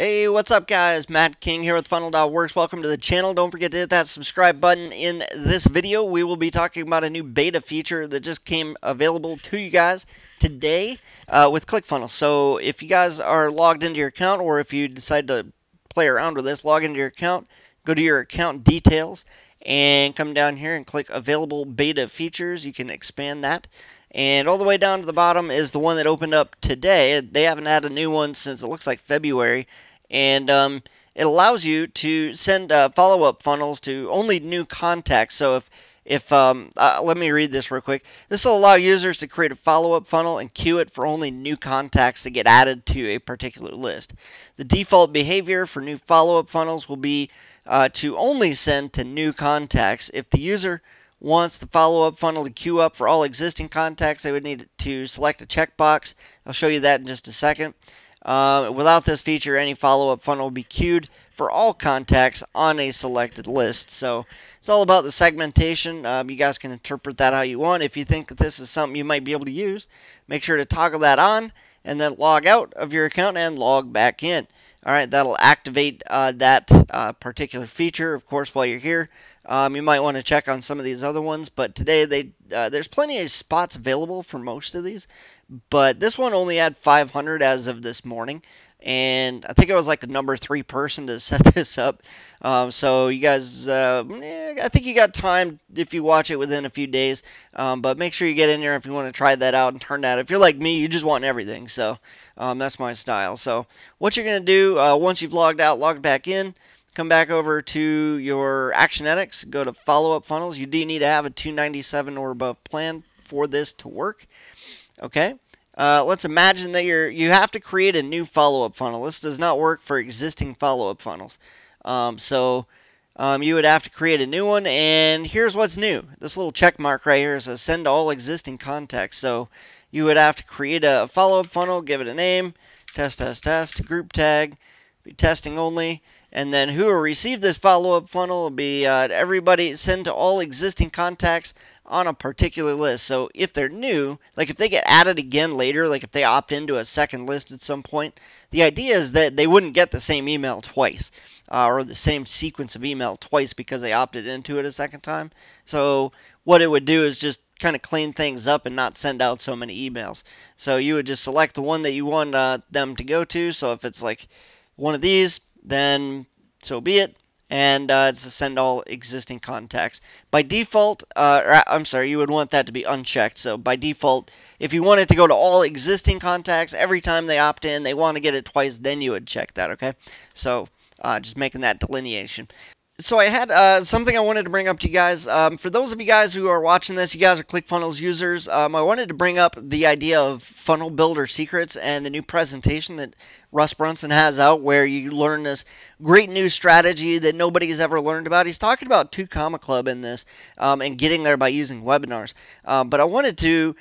Hey, what's up guys? Matt King here with funnel.works. Welcome to the channel. Don't forget to hit that subscribe button. In this video, we will be talking about a new beta feature that just came available to you guys today with ClickFunnels. So if you guys are logged into your account, or if you decide to play around with this, log into your account, go to your account details, and come down here and click available beta features. You can expand that. And all the way down to the bottom is the one that opened up today. They haven't had a new one since it looks like February. And it allows you to send follow-up funnels to only new contacts. So if let me read this real quick. This will allow users to create a follow-up funnel and queue it for only new contacts that get added to a particular list. The default behavior for new follow-up funnels will be to only send to new contacts. If the user wants the follow-up funnel to queue up for all existing contacts, they would need to select a checkbox. I'll show you that in just a second. Without this feature, any follow-up funnel will be queued for all contacts on a selected list. So it's all about the segmentation. You guys can interpret that how you want. If you think that this is something you might be able to use, make sure to toggle that on and then log out of your account and log back in. All right, that'll activate that particular feature. Of course, while you're here, you might want to check on some of these other ones. But today, there's plenty of spots available for most of these. But this one only had 500 as of this morning. And I think I was like the number 3 person to set this up. So you guys, I think you got time if you watch it within a few days. But make sure you get in there if you want to try that out and turn that. If you're like me, you just want everything. So that's my style. So what you're going to do once you've logged out, log back in. Come back over to your Actionetics. Go to Follow-Up Funnels. You do need to have a 297 or above plan for this to work. Okay. Let's imagine that you have to create a new follow-up funnel. This does not work for existing follow-up funnels. So you would have to create a new one. And here's what's new. This little check mark right here says send to all existing contacts. So you would have to create a follow-up funnel, give it a name, test, group tag, be testing only. And then who will receive this follow-up funnel will be everybody, send to all existing contacts on a particular list. So if they're new, like if they get added again later, like if they opt into a second list at some point, the idea is that they wouldn't get the same email twice or the same sequence of email twice because they opted into it a second time. So what it would do is just kind of clean things up and not send out so many emails. So you would just select the one that you want them to go to. So if it's like one of these, then so be it. And it's to send all existing contacts. By default, you would want that to be unchecked. So by default, if you want it to go to all existing contacts, every time they opt in, they want to get it twice, then you would check that, okay? So just making that delineation. So I had something I wanted to bring up to you guys. For those of you guys who are watching this, you guys are ClickFunnels users, I wanted to bring up the idea of Funnel Builder Secrets and the new presentation that Russ Brunson has out where you learn this great new strategy that nobody's ever learned about. He's talking about Two Comma Club in this and getting there by using webinars. But I wanted to...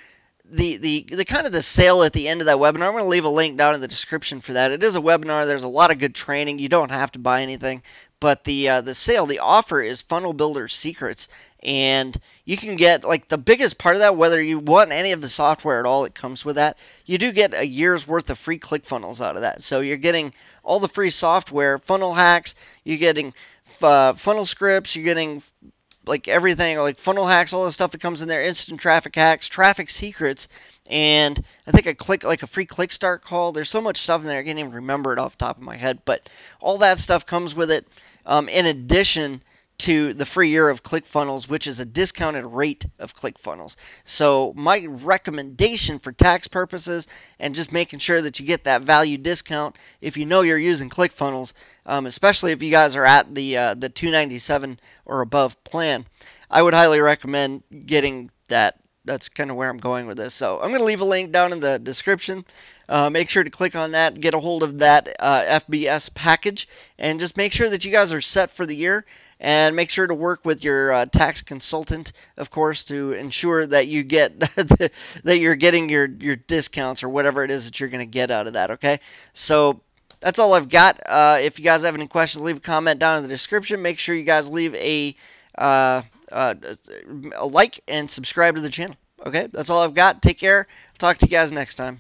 The kind of the sale at the end of that webinar, I'm going to leave a link down in the description for that. It is a webinar. There's a lot of good training. You don't have to buy anything. But the sale, the offer is Funnel Builder Secrets. And you can get like the biggest part of that, whether you want any of the software at all, it comes with that. You do get a year's worth of free ClickFunnels out of that. So you're getting all the free software, funnel hacks. You're getting funnel scripts. You're getting... like everything, like funnel hacks, all the stuff that comes in there, instant traffic hacks, traffic secrets, and I think a free click start call. There's so much stuff in there, I can't even remember it off the top of my head, but all that stuff comes with it in addition to the free year of ClickFunnels, which is a discounted rate of ClickFunnels. So my recommendation for tax purposes and just making sure that you get that value discount if you know you're using ClickFunnels, especially if you guys are at the 297 or above plan, I would highly recommend getting that. That's kind of where I'm going with this. So I'm going to leave a link down in the description. Make sure to click on that, get a hold of that FBS package, and just make sure that you guys are set for the year. And make sure to work with your tax consultant, of course, to ensure that you get that you're getting your discounts or whatever it is that you're going to get out of that, okay? So that's all I've got. If you guys have any questions, leave a comment down in the description. Make sure you guys leave a like and subscribe to the channel, okay? That's all I've got. Take care. I'll talk to you guys next time.